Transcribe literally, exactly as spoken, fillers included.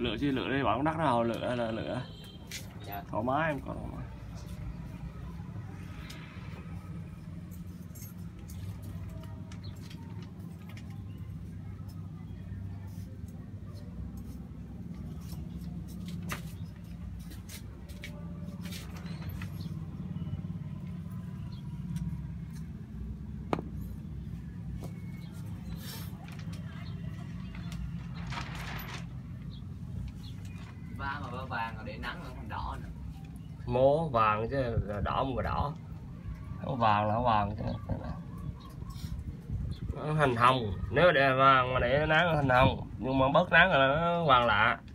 lựa chứ lựa đi, bảo đắt nào lựa là lựa. Dạ. Thoải mái, em còn thoải mái. Vàng mà vàng rồi để nắng nó còn đỏ nữa. Mố vàng chứ đỏ mà đỏ. Nó vàng là vàng chứ. Nó hình hồng, nếu để vàng mà để nắng hình hồng, nhưng mà bớt nắng là nó vàng lạ.